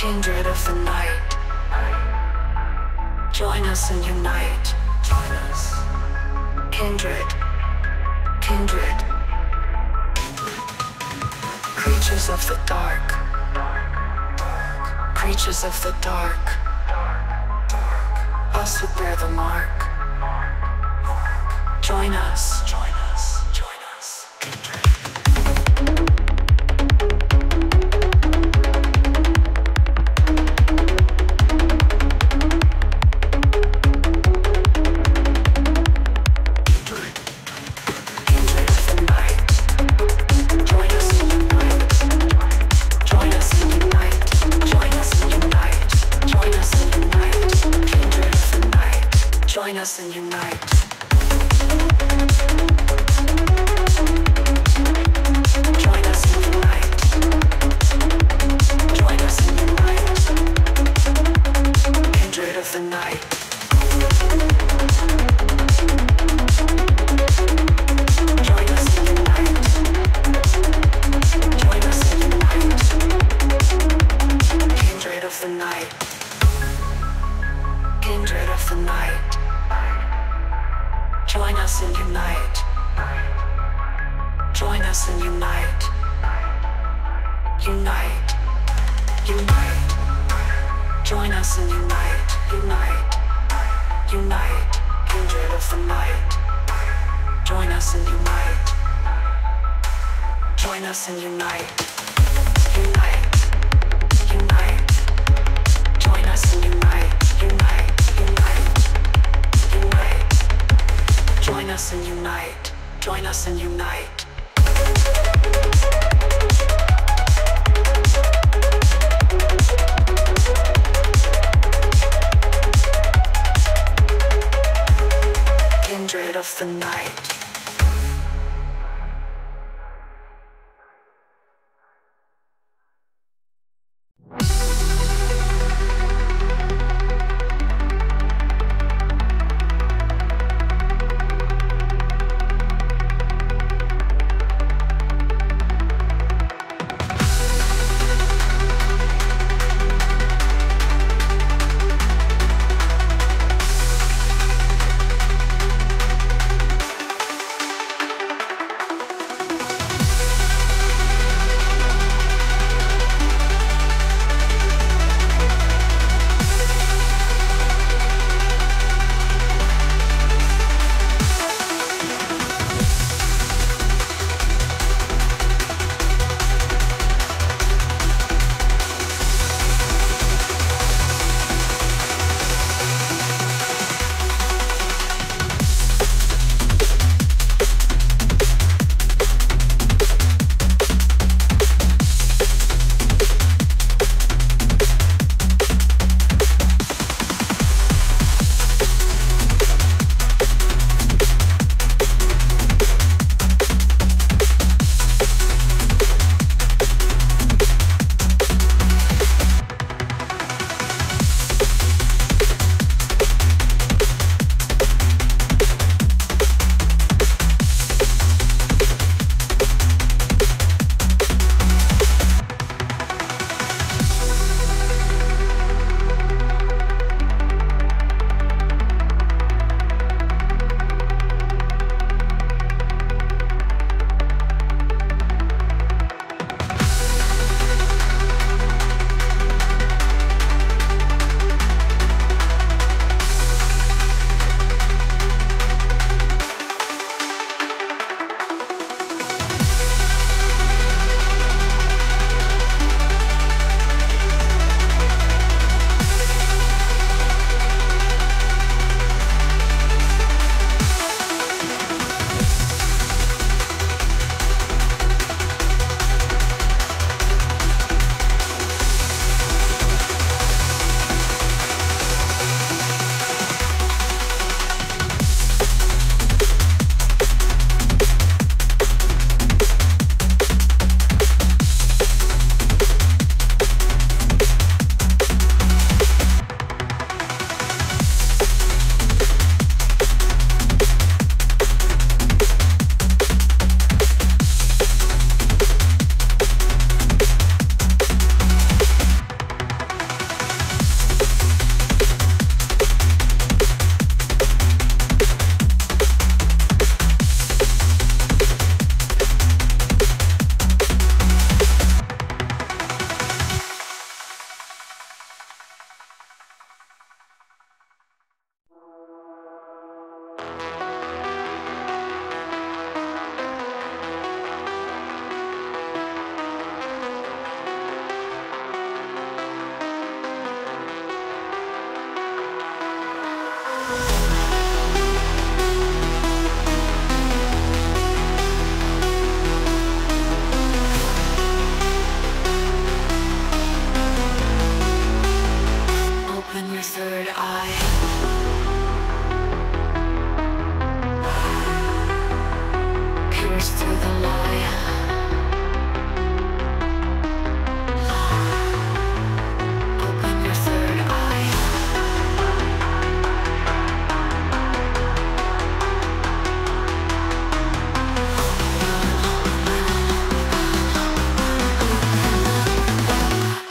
kindred of the night, join us and unite. Join us. Kindred, kindred, creatures of the dark, creatures of the dark, us who bear the mark. Join us. Join us. Join us. Kindred. Join us and unite. Join us and unite. Join us and unite. Kindred of the night. Join us and unite. Join us and unite. Kindred of the night. Kindred of the night. Join us and unite. Join us and unite. Unite. Unite. Join us and unite. Unite. Unite. Kindred of the night. Join us and unite. Join us and unite. Unite. Unite. Join us and unite. Unite. Join us and unite. Join us and unite. Kindred of the night.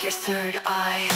your third eye.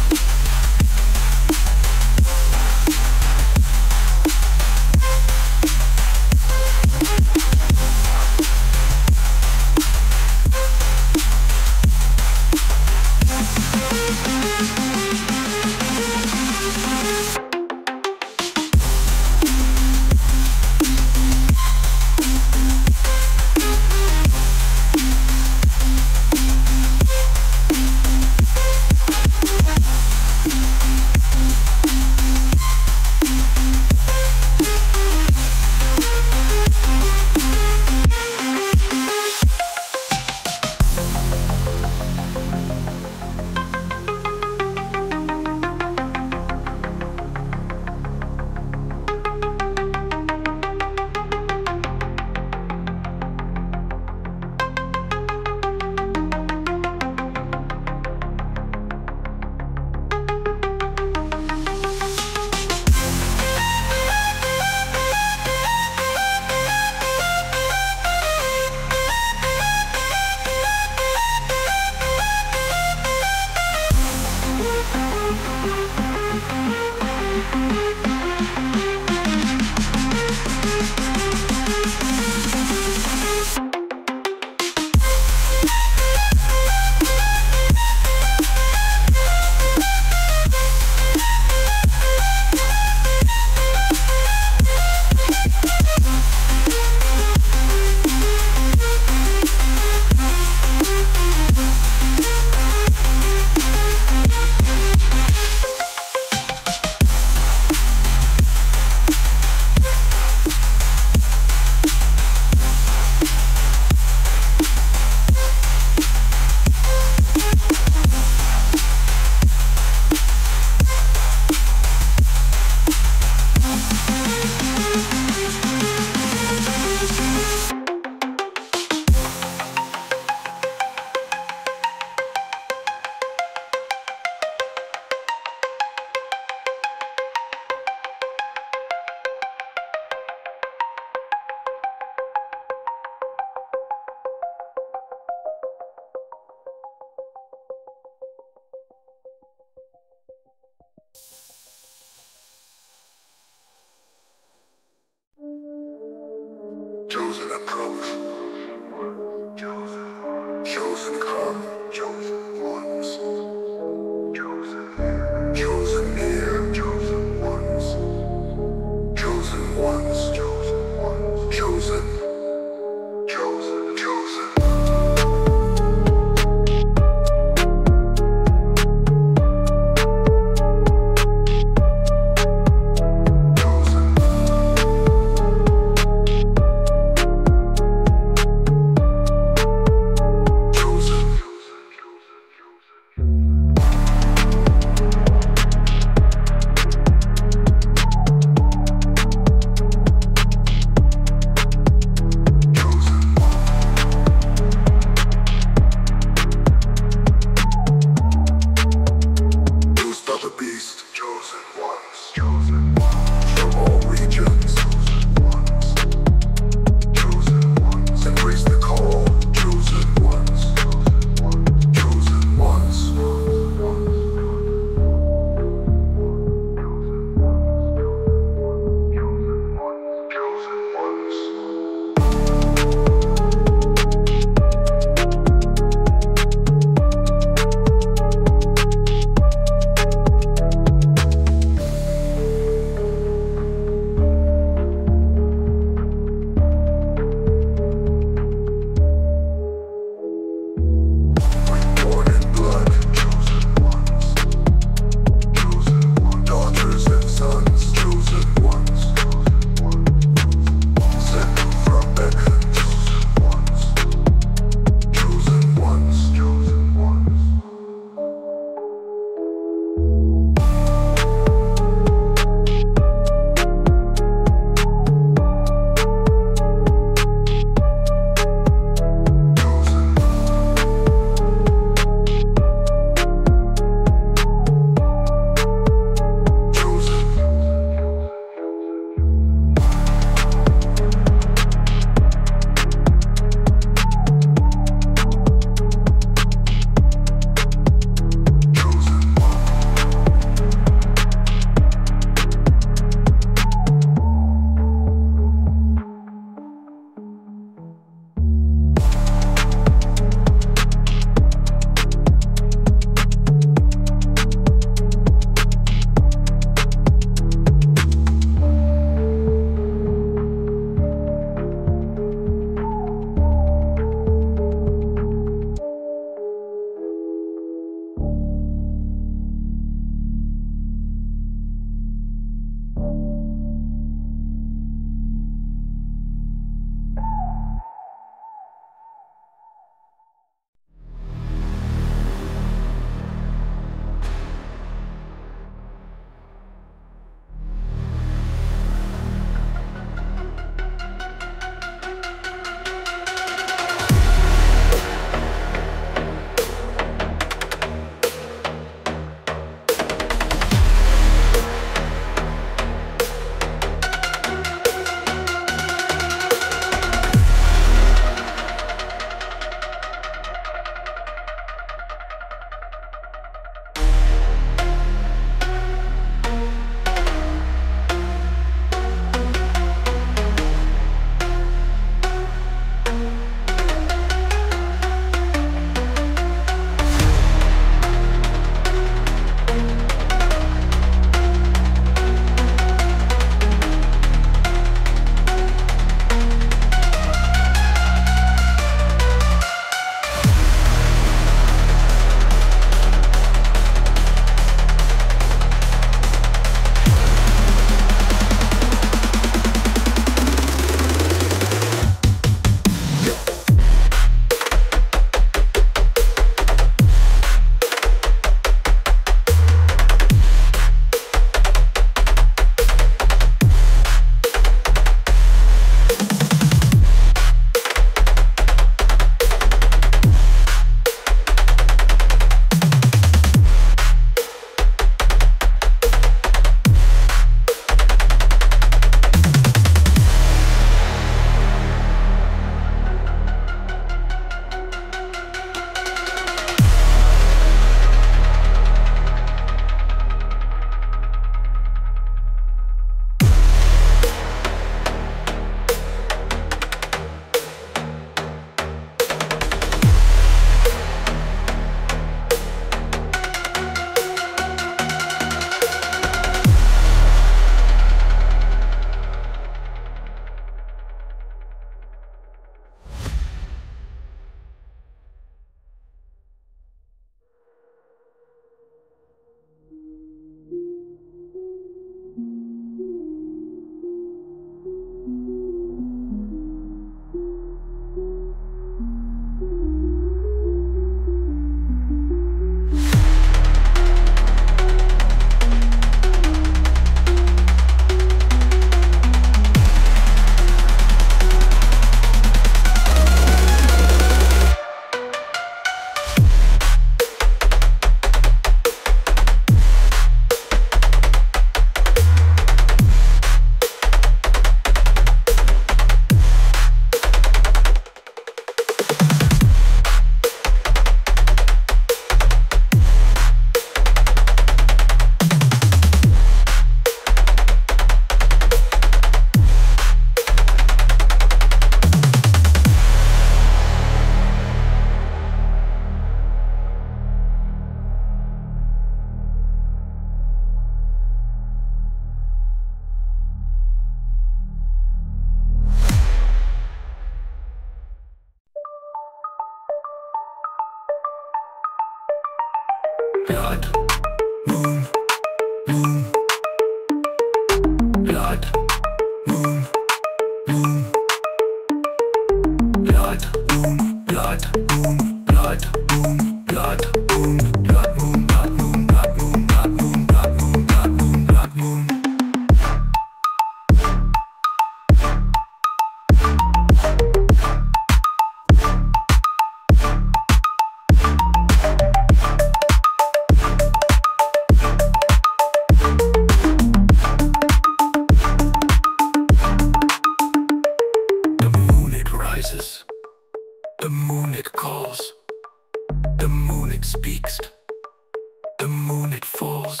like fools.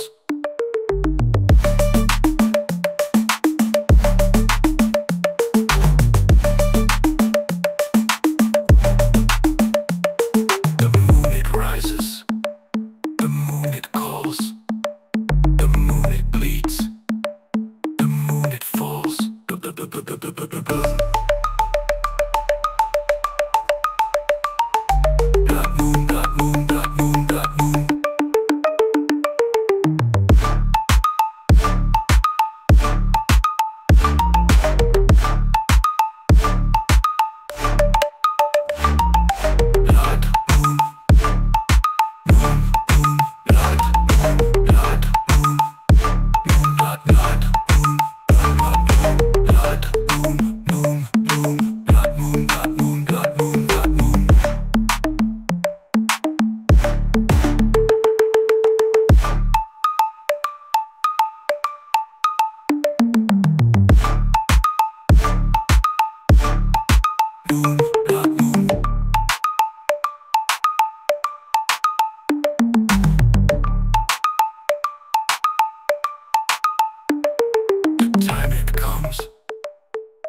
The moon it rises, the moon it calls, the moon it bleeds, the moon it falls.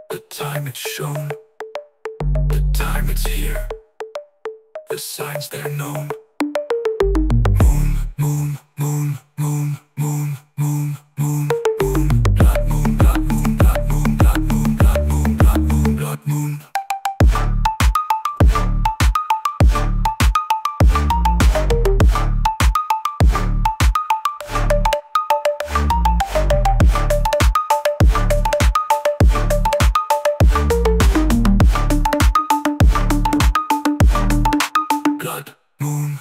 The time it's shown, the time it's here, the signs they're known. Moon, moon, moon, moon, moon, moon, moon, moon. Blood moon, blood moon, blood moon, blood moon, blood moon, blood moon, blood moon. Blood moon.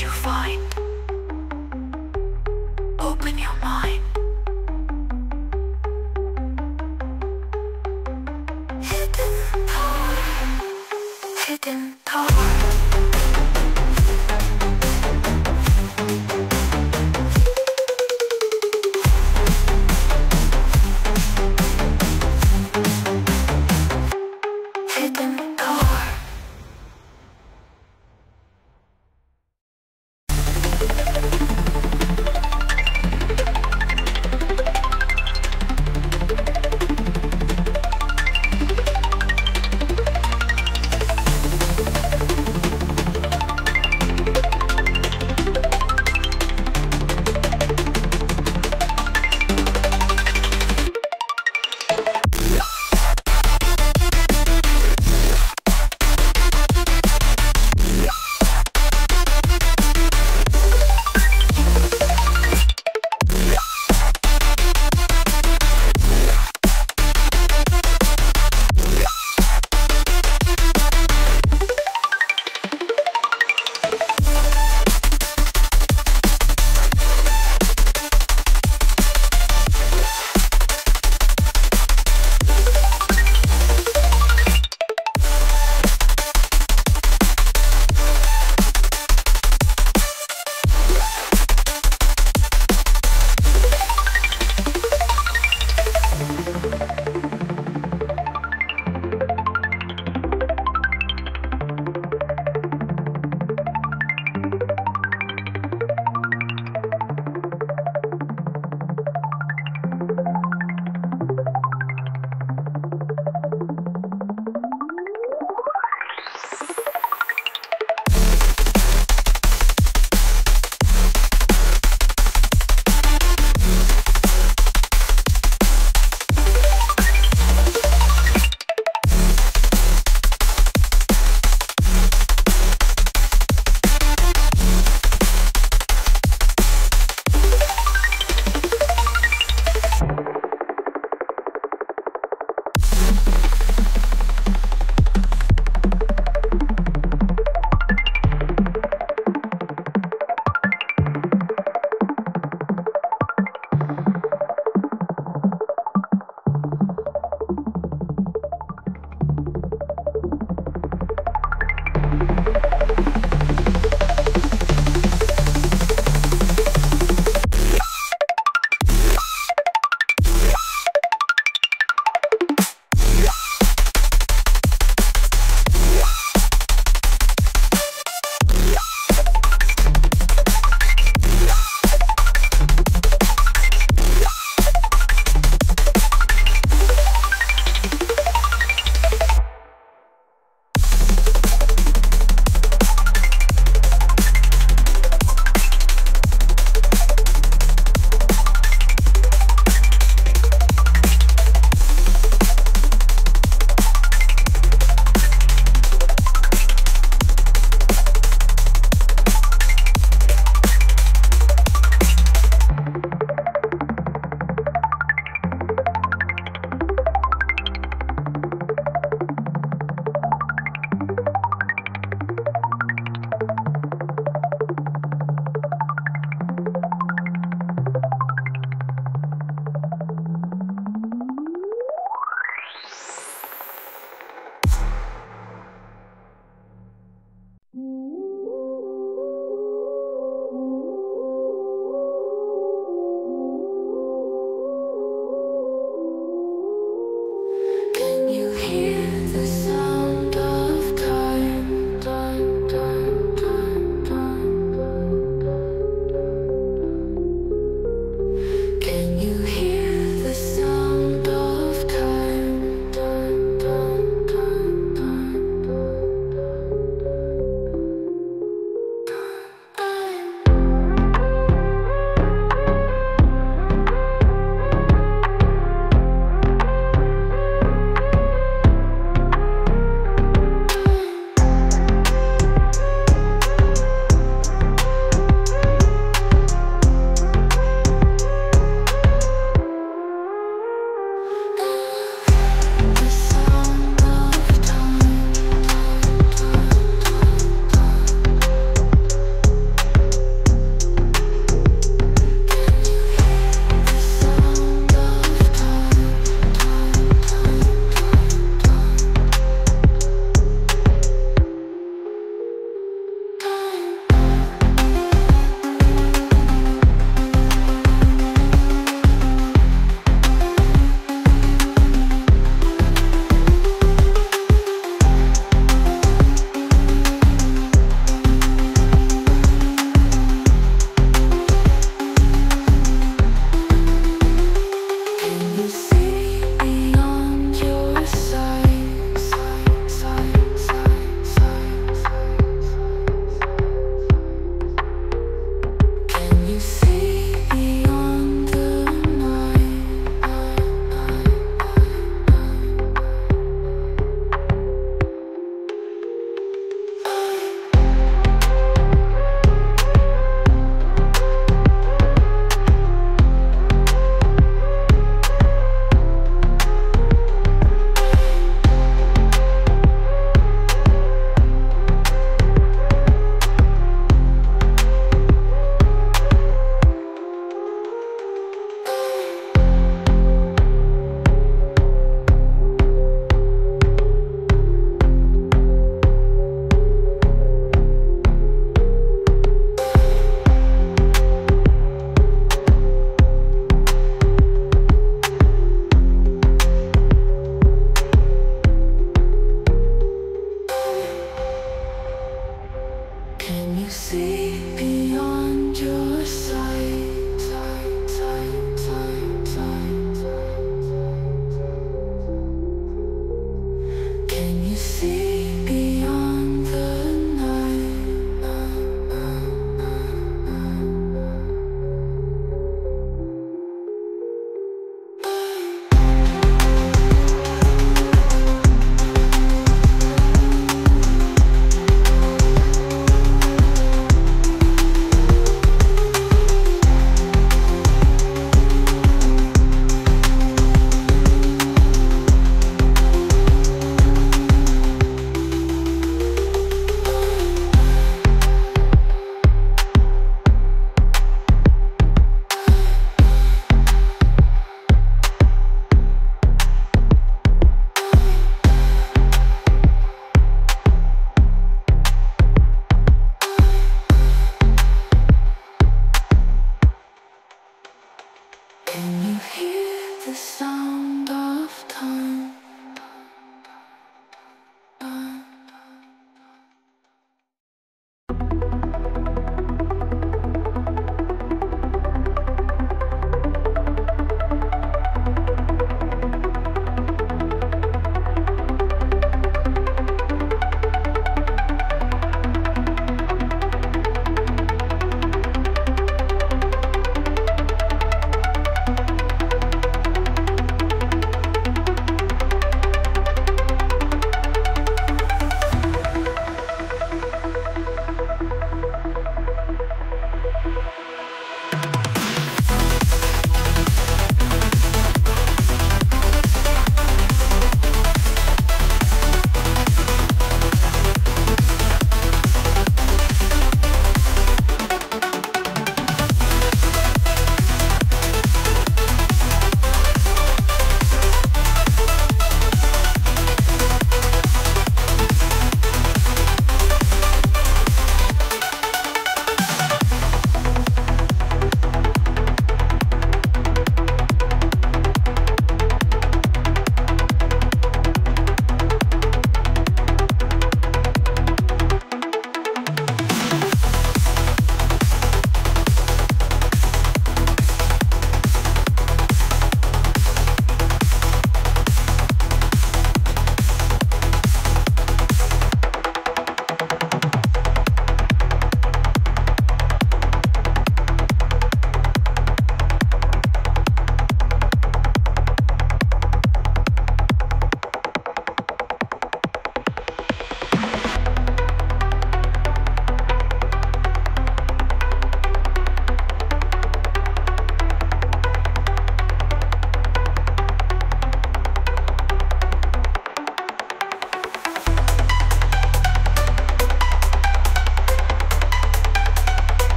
You find, open your mind, hidden power. Hidden power.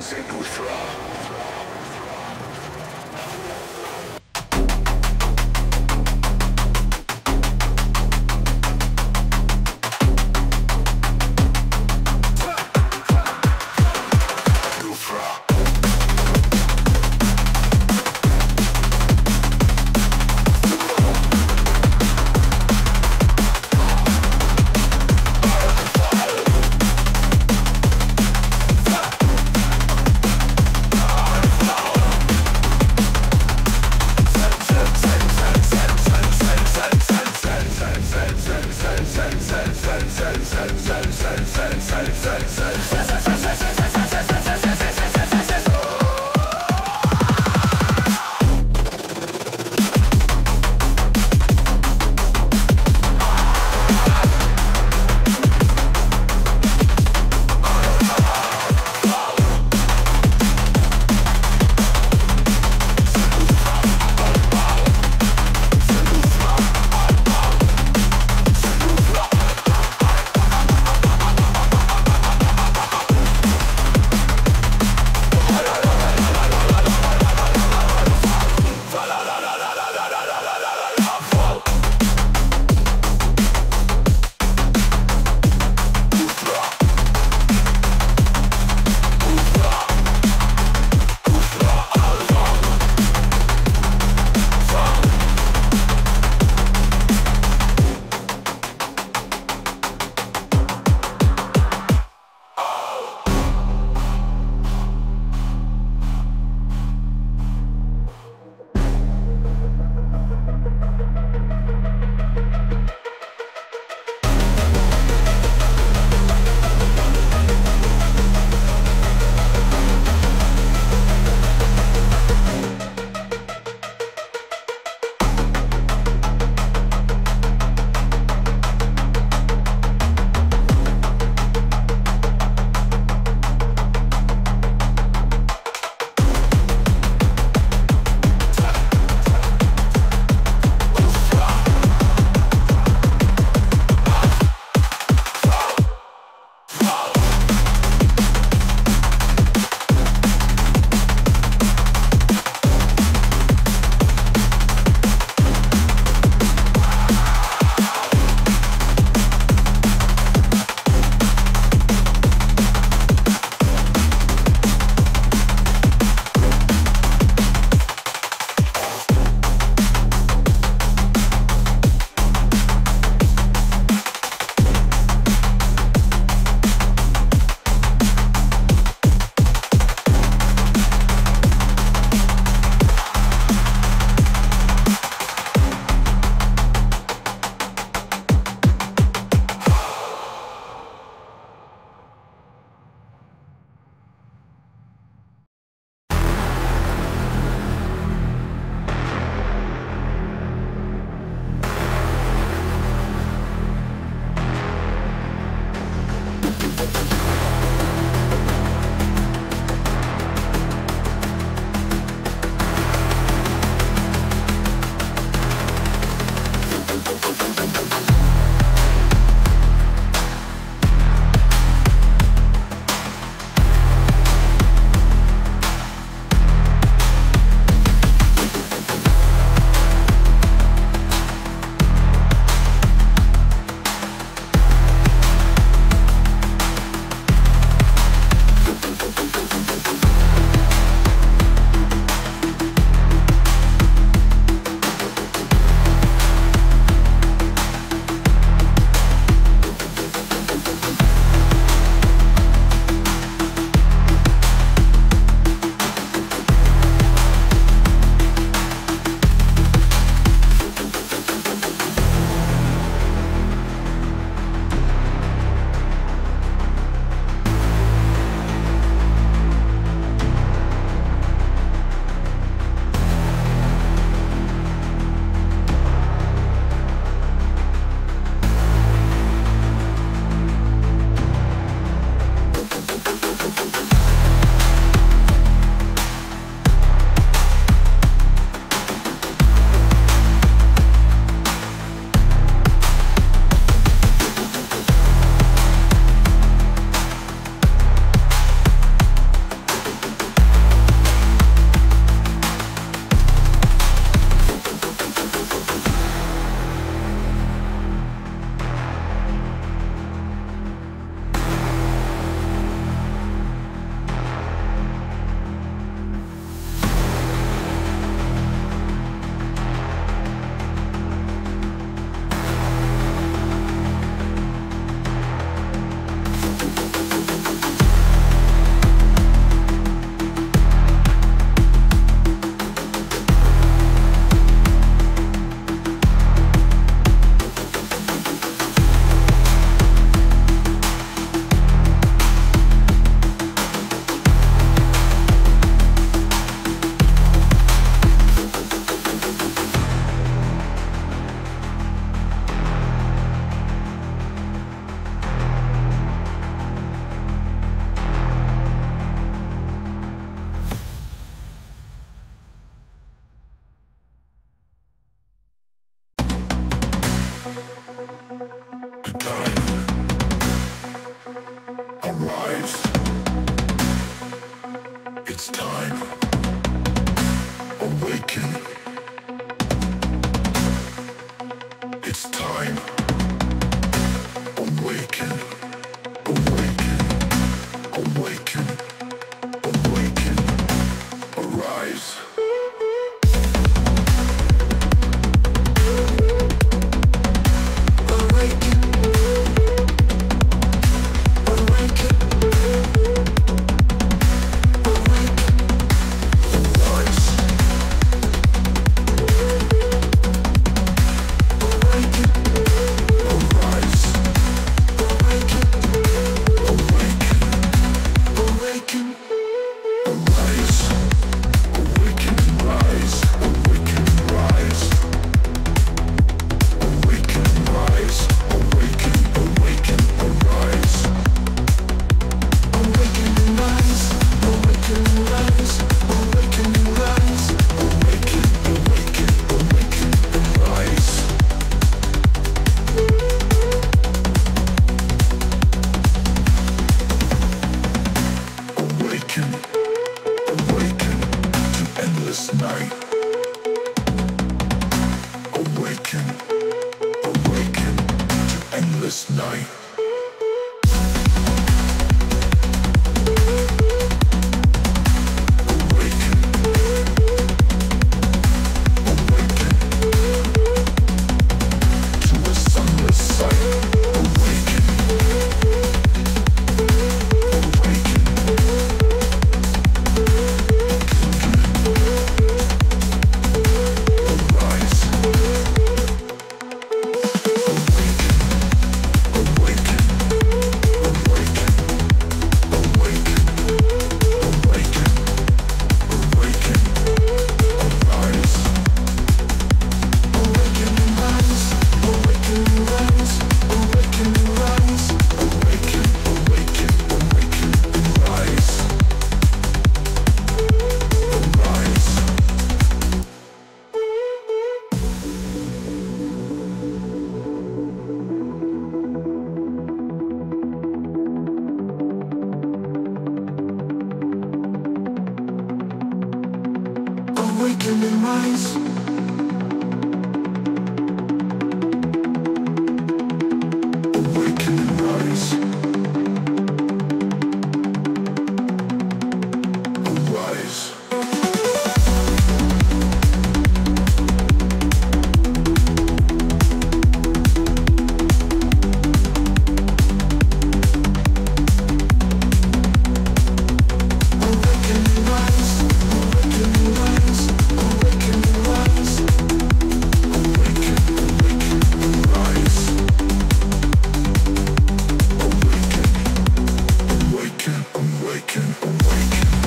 Zarathustra.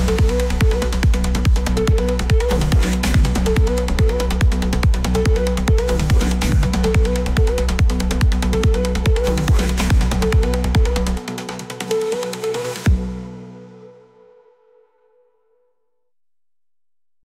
Awaken.